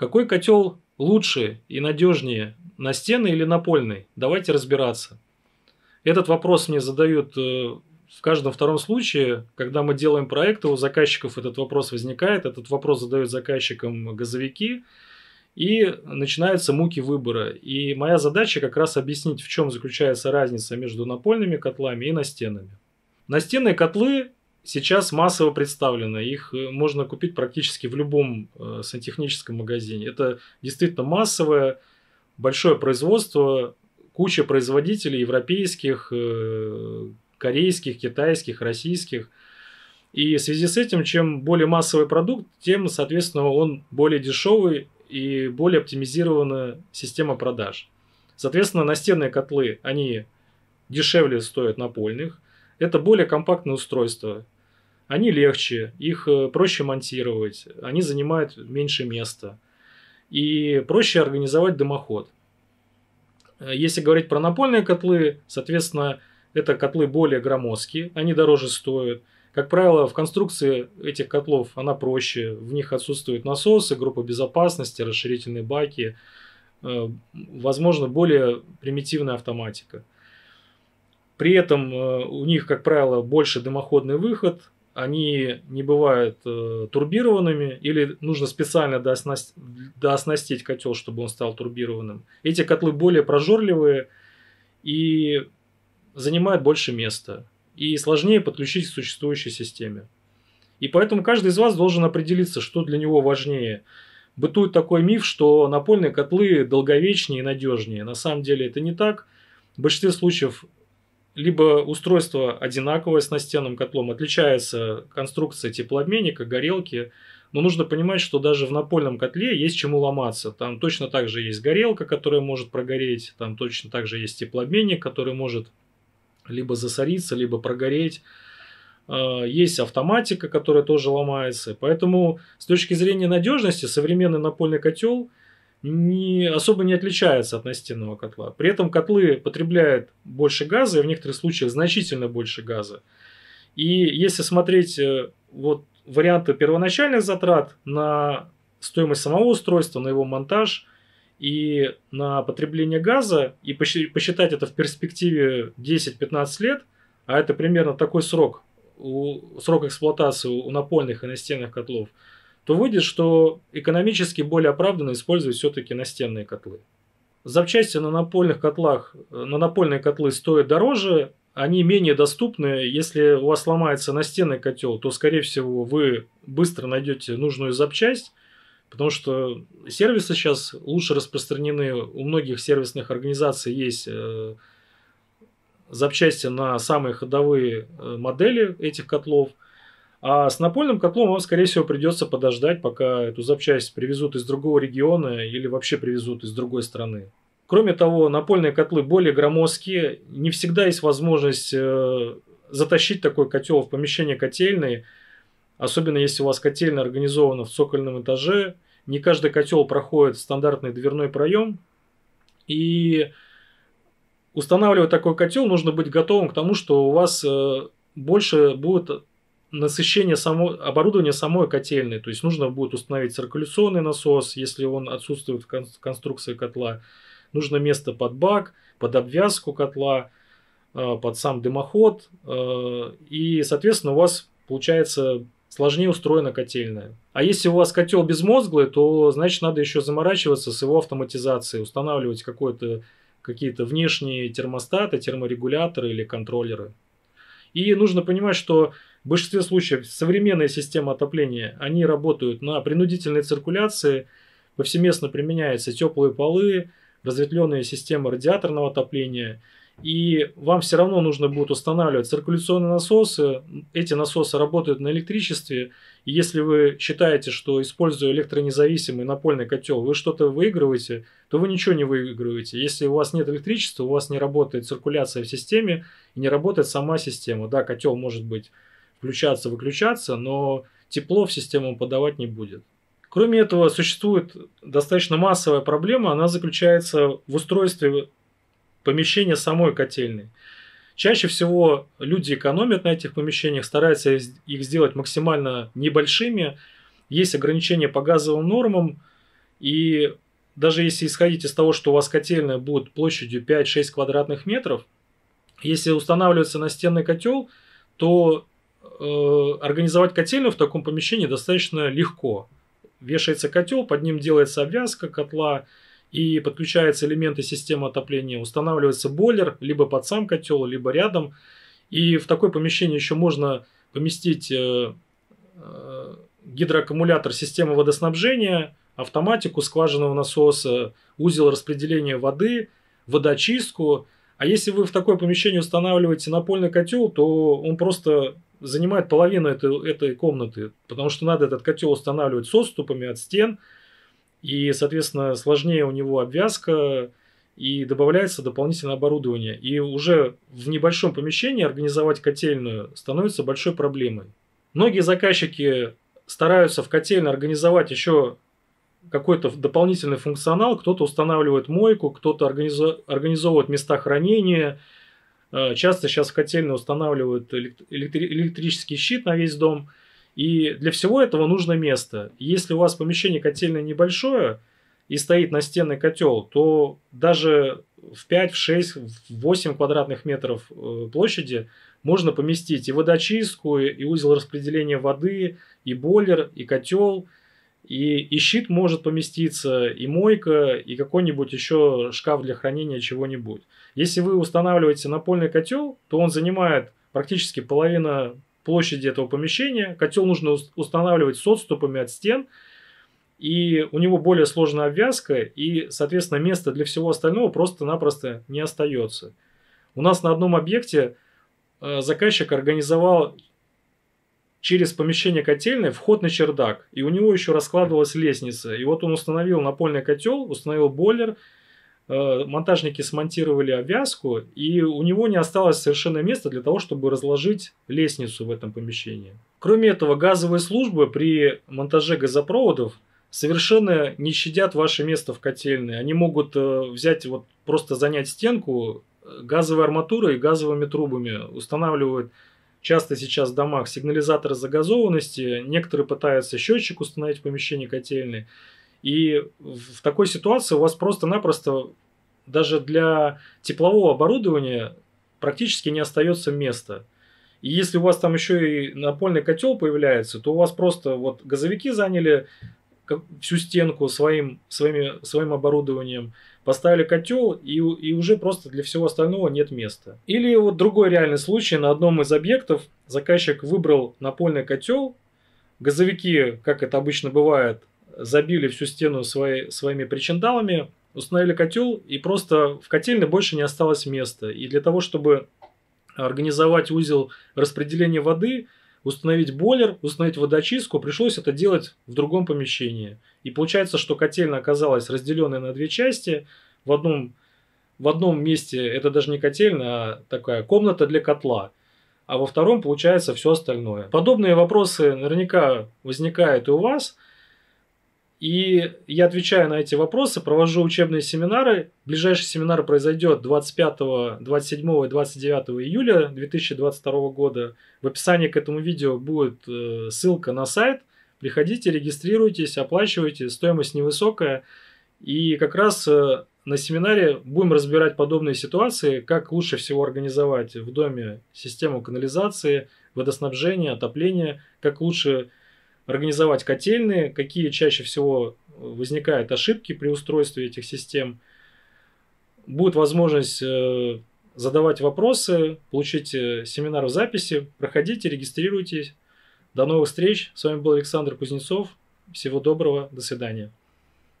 Какой котел лучше и надежнее, настенный или напольный? Давайте разбираться. Этот вопрос мне задают в каждом втором случае, когда мы делаем проекты, у заказчиков этот вопрос возникает, этот вопрос задают заказчикам газовики, и начинаются муки выбора. И моя задача как раз объяснить, в чем заключается разница между напольными котлами и настенными. Настенные котлы сейчас массово представлены, их можно купить практически в любом сантехническом магазине. Это действительно массовое, большое производство, куча производителей европейских, корейских, китайских, российских. И в связи с этим, чем более массовый продукт, тем, соответственно, он более дешевый и более оптимизирована система продаж. Соответственно, настенные котлы, они дешевле стоят напольных. Это более компактное устройство. Они легче, их проще монтировать, они занимают меньше места. И проще организовать дымоход. Если говорить про напольные котлы, соответственно, это котлы более громоздкие, они дороже стоят. Как правило, в конструкции этих котлов она проще. В них отсутствуют насосы, группа безопасности, расширительные баки. Возможно, более примитивная автоматика. При этом у них, как правило, больше дымоходный выход. Они не бывают турбированными. Или нужно специально дооснастить котел, чтобы он стал турбированным. Эти котлы более прожорливые и занимают больше места. И сложнее подключить к существующей системе. И поэтому каждый из вас должен определиться, что для него важнее. Бытует такой миф, что напольные котлы долговечнее и надежнее. На самом деле это не так. В большинстве случаев либо устройство одинаковое с настенным котлом, отличается конструкция теплообменника, горелки. Но нужно понимать, что даже в напольном котле есть чему ломаться. Там точно так же есть горелка, которая может прогореть. Там точно так же есть теплообменник, который может либо засориться, либо прогореть. Есть автоматика, которая тоже ломается. Поэтому с точки зрения надежности современный напольный котел особо не отличается от настенного котла. При этом котлы потребляют больше газа, и в некоторых случаях значительно больше газа. И если смотреть вот варианты первоначальных затрат на стоимость самого устройства, на его монтаж, и на потребление газа, и посчитать это в перспективе 10-15 лет, а это примерно такой срок, срок эксплуатации у напольных и настенных котлов, то выйдет, что экономически более оправданно использовать все-таки настенные котлы. Запчасти на напольные котлы стоят дороже, они менее доступны. Если у вас ломается настенный котел, то, скорее всего, вы быстро найдете нужную запчасть, потому что сервисы сейчас лучше распространены. У многих сервисных организаций есть запчасти на самые ходовые модели этих котлов. А с напольным котлом вам, скорее всего, придется подождать, пока эту запчасть привезут из другого региона или вообще привезут из другой страны. Кроме того, напольные котлы более громоздкие. Не всегда есть возможность затащить такой котел в помещение котельной. Особенно если у вас котельная организована в цокольном этаже, не каждый котел проходит стандартный дверной проем. И устанавливая такой котел, нужно быть готовым к тому, что у вас больше будет насыщение оборудования самой котельной. То есть нужно будет установить циркуляционный насос, если он отсутствует в конструкции котла. Нужно место под бак, под обвязку котла, под сам дымоход. И, соответственно, у вас получается сложнее устроена котельная. А если у вас котел безмозглый, то значит надо еще заморачиваться с его автоматизацией, устанавливать какие-то внешние термостаты, терморегуляторы или контроллеры. И нужно понимать, что в большинстве случаев современные системы отопления, они работают на принудительной циркуляции, повсеместно применяются теплые полы, разветвленные системы радиаторного отопления. И вам все равно нужно будет устанавливать циркуляционные насосы. Эти насосы работают на электричестве. И если вы считаете, что, используя электронезависимый напольный котел, вы что-то выигрываете, то вы ничего не выигрываете. Если у вас нет электричества, у вас не работает циркуляция в системе и не работает сама система. Да, котел может быть включаться, выключаться, но тепло в систему подавать не будет. Кроме этого, существует достаточно массовая проблема. Она заключается в устройстве помещения самой котельной. Чаще всего люди экономят на этих помещениях, стараются их сделать максимально небольшими. Есть ограничения по газовым нормам, И даже если исходить из того, что у вас котельная будет площадью 5-6 квадратных метров, если устанавливается настенный котел, то организовать котельную в таком помещении достаточно легко. Вешается котел, под ним делается обвязка котла и подключаются элементы системы отопления. Устанавливается бойлер либо под сам котел, либо рядом. И в такое помещение еще можно поместить гидроаккумулятор системы водоснабжения, автоматику скважинного насоса, узел распределения воды, водочистку. А если вы в такое помещение устанавливаете напольный котел, то он просто занимает половину этой комнаты, потому что надо этот котел устанавливать с отступами от стен, и, соответственно, сложнее у него обвязка, и добавляется дополнительное оборудование. И уже в небольшом помещении организовать котельную становится большой проблемой. Многие заказчики стараются в котельной организовать еще какой-то дополнительный функционал. Кто-то устанавливает мойку, кто-то организовывает места хранения. Часто сейчас в котельной устанавливают электрический щит на весь дом. И для всего этого нужно место. Если у вас помещение котельное небольшое и стоит настенный котел, то даже в 5, в 6, в 8 квадратных метров площади можно поместить и водочистку, и узел распределения воды, и бойлер, и котел, и щит может поместиться, и мойка, и какой-нибудь еще шкаф для хранения чего-нибудь. Если вы устанавливаете напольный котел, то он занимает практически половину площади этого помещения. Котел нужно устанавливать с отступами от стен, и у него более сложная обвязка, и, соответственно, места для всего остального просто-напросто не остается. У нас на одном объекте заказчик организовал через помещение котельной вход на чердак, и у него еще раскладывалась лестница. И вот он установил напольный котел, установил бойлер, монтажники смонтировали обвязку, и у него не осталось совершенно места для того, чтобы разложить лестницу в этом помещении. Кроме этого, газовые службы при монтаже газопроводов совершенно не щадят ваше место в котельной. Они могут взять, вот просто занять стенку газовой арматурой и газовыми трубами. Устанавливают часто сейчас в домах сигнализаторы загазованности, некоторые пытаются счетчик установить в помещении котельной. И в такой ситуации у вас просто-напросто даже для теплового оборудования практически не остается места. И если у вас там еще и напольный котел появляется, то у вас просто вот газовики заняли всю стенку своим оборудованием, поставили котел, и уже просто для всего остального нет места. Или вот другой реальный случай. На одном из объектов заказчик выбрал напольный котел, газовики, как это обычно бывает, забили всю стену своими причиндалами, установили котел, и просто в котельной больше не осталось места. И для того, чтобы организовать узел распределения воды, установить бойлер, установить водочистку, пришлось это делать в другом помещении. И получается, что котельная оказалась разделенная на две части. В одном месте это даже не котельная, а такая комната для котла. А во втором получается все остальное. Подобные вопросы наверняка возникают и у вас. И я отвечаю на эти вопросы, провожу учебные семинары. Ближайший семинар произойдет 25, 27 и 29 июля 2022 года. В описании к этому видео будет ссылка на сайт. Приходите, регистрируйтесь, оплачивайте, стоимость невысокая. И как раз на семинаре будем разбирать подобные ситуации, как лучше всего организовать в доме систему канализации, водоснабжения, отопления, как лучше организовать котельные, какие чаще всего возникают ошибки при устройстве этих систем. Будет возможность задавать вопросы, получить семинар в записи. Проходите, регистрируйтесь. До новых встреч. С вами был Александр Кузнецов. Всего доброго. До свидания.